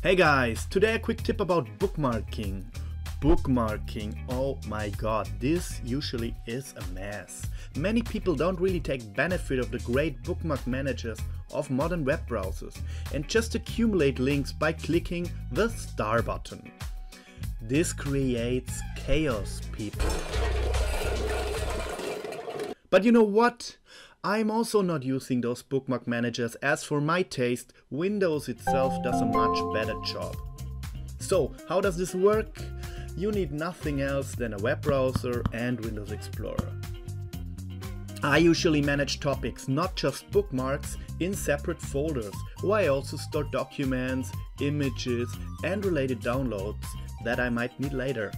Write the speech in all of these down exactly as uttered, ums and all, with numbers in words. Hey guys, today a quick tip about bookmarking. Bookmarking, oh my god, this usually is a mess. Many people don't really take benefit of the great bookmark managers of modern web browsers and just accumulate links by clicking the star button. This creates chaos, people. But you know what? I'm also not using those bookmark managers, as for my taste, Windows itself does a much better job. So, how does this work? You need nothing else than a web browser and Windows Explorer. I usually manage topics, not just bookmarks, in separate folders, where I also store documents, images and related downloads that I might need later.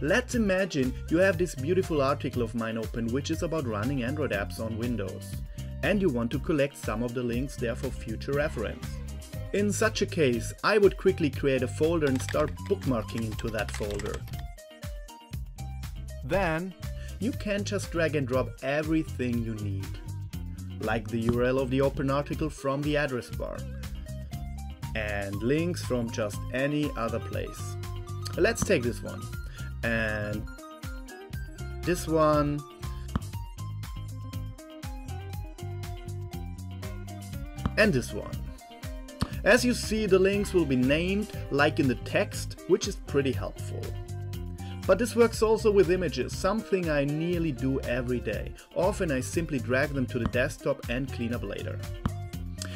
Let's imagine you have this beautiful article of mine open, which is about running Android apps on Windows, and you want to collect some of the links there for future reference. In such a case, I would quickly create a folder and start bookmarking into that folder. Then you can just drag and drop everything you need, like the U R L of the open article from the address bar and links from just any other place. Let's take this one. And this one, and this one. As you see, the links will be named like in the text, which is pretty helpful. But this works also with images, something I nearly do every day. Often I simply drag them to the desktop and clean up later.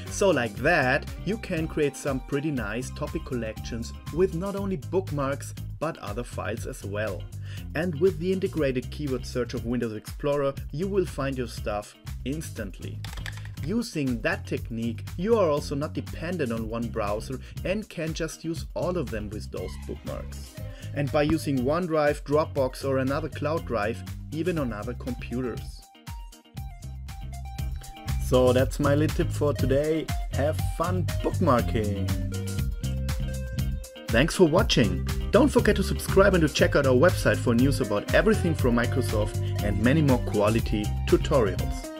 So like that, you can create some pretty nice topic collections with not only bookmarks, but other files as well. And with the integrated keyword search of Windows Explorer, you will find your stuff instantly. Using that technique, you are also not dependent on one browser and can just use all of them with those bookmarks. And by using OneDrive, Dropbox or another cloud drive, even on other computers. So that's my little tip for today. Have fun bookmarking! Thanks for watching! Don't forget to subscribe and to check out our website for news about everything from Microsoft and many more quality tutorials.